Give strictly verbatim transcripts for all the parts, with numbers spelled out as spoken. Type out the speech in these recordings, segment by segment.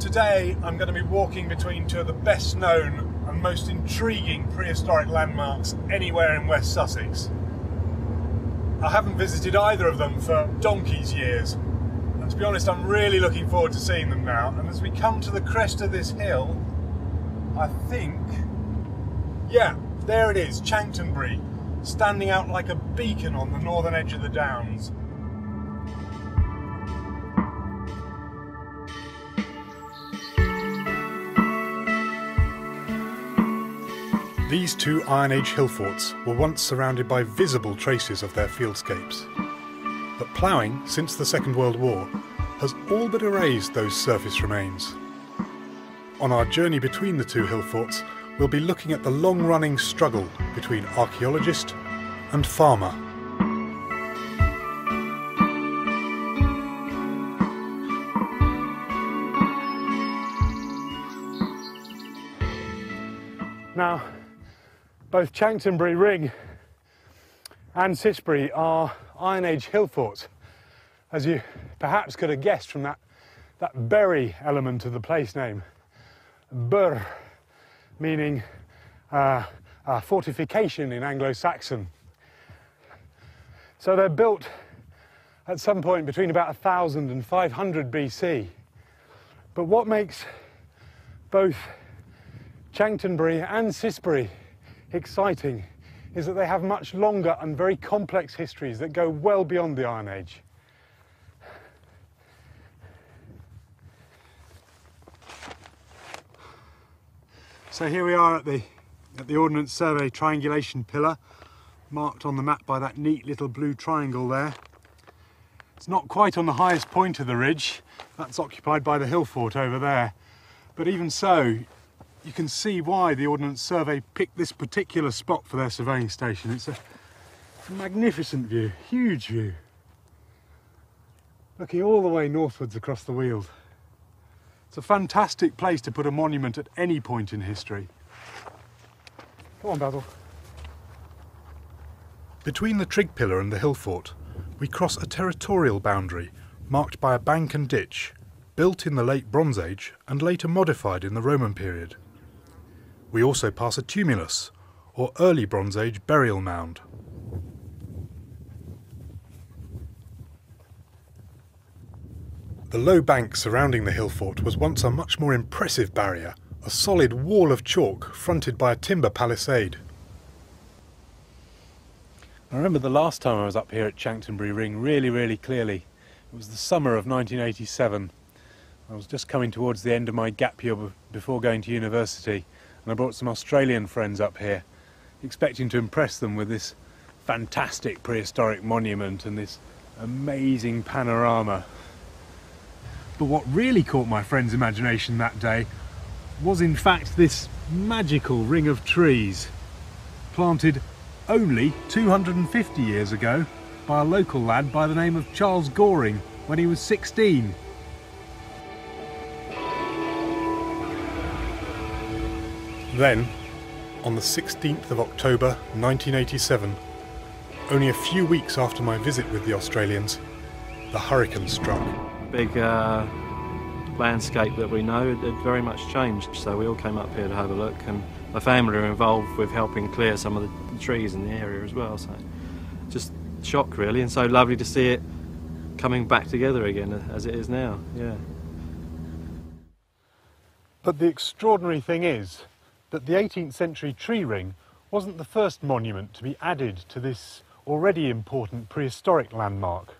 Today I'm going to be walking between two of the best known and most intriguing prehistoric landmarks anywhere in West Sussex. I haven't visited either of them for donkey's years, and to be honest I'm really looking forward to seeing them now. And as we come to the crest of this hill, I think, yeah, there it is, Chanctonbury, standing out like a beacon on the northern edge of the Downs. These two Iron Age hill forts were once surrounded by visible traces of their fieldscapes. But ploughing, since the Second World War, has all but erased those surface remains. On our journey between the two hill forts, we'll be looking at the long-running struggle between archaeologist and farmer. Now, both Chanctonbury Ring and Cissbury are Iron Age hill forts, as you perhaps could have guessed from that, that berry element of the place name. Burr, meaning uh, uh, fortification in Anglo-Saxon. So they're built at some point between about one thousand and five hundred B C. But what makes both Chanctonbury and Cissbury exciting is that they have much longer and very complex histories that go well beyond the Iron Age. So here we are at the, at the Ordnance Survey triangulation pillar, marked on the map by that neat little blue triangle there. It's not quite on the highest point of the ridge, that's occupied by the hill fort over there. But even so, you can see why the Ordnance Survey picked this particular spot for their surveying station. It's a, it's a magnificent view, huge view, looking all the way northwards across the Weald. It's a fantastic place to put a monument at any point in history. Come on, Basil. Between the Trig Pillar and the hill fort, we cross a territorial boundary marked by a bank and ditch, built in the Late Bronze Age and later modified in the Roman period. We also pass a tumulus, or early Bronze Age burial mound. The low bank surrounding the hill fort was once a much more impressive barrier, a solid wall of chalk fronted by a timber palisade. I remember the last time I was up here at Chanctonbury Ring really, really clearly. It was the summer of nineteen eighty-seven. I was just coming towards the end of my gap year before going to university, and I brought some Australian friends up here, expecting to impress them with this fantastic prehistoric monument and this amazing panorama. But what really caught my friend's imagination that day was in fact this magical ring of trees, planted only two hundred fifty years ago by a local lad by the name of Charles Goring when he was sixteen. Then, on the sixteenth of October nineteen eighty-seven, only a few weeks after my visit with the Australians, the hurricane struck. Big uh, landscape that we know, it, it very much changed, so we all came up here to have a look, and my family were involved with helping clear some of the trees in the area as well, so just shock really, and so lovely to see it coming back together again as it is now, yeah. But the extraordinary thing is that the eighteenth century tree ring wasn't the first monument to be added to this already important prehistoric landmark.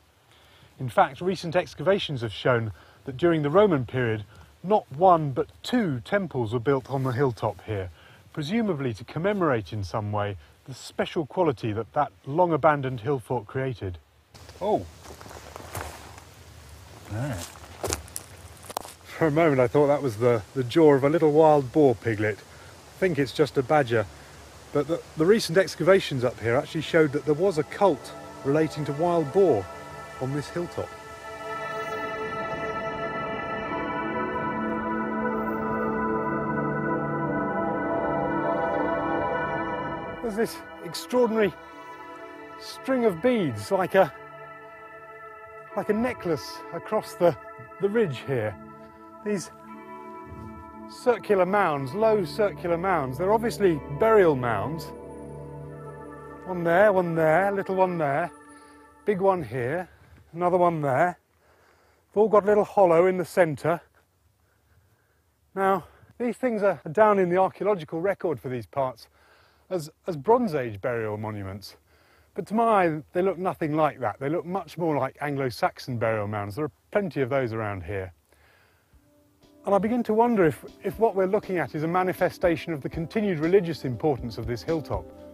In fact, recent excavations have shown that during the Roman period, not one but two temples were built on the hilltop here, presumably to commemorate in some way the special quality that that long-abandoned hill fort created. Oh! Ah. For a moment I thought that was the, the jaw of a little wild boar piglet. I think it's just a badger. But the, the recent excavations up here actually showed that there was a cult relating to wild boar on this hilltop. There's this extraordinary string of beads, like a like a necklace across the, the ridge here. These circular mounds, low circular mounds. They're obviously burial mounds. One there, one there, little one there, big one here, another one there. They've all got a little hollow in the centre. Now, these things are down in the archaeological record for these parts as, as Bronze Age burial monuments. But to my eye, they look nothing like that. They look much more like Anglo-Saxon burial mounds. There are plenty of those around here. And I begin to wonder if, if what we're looking at is a manifestation of the continued religious importance of this hilltop.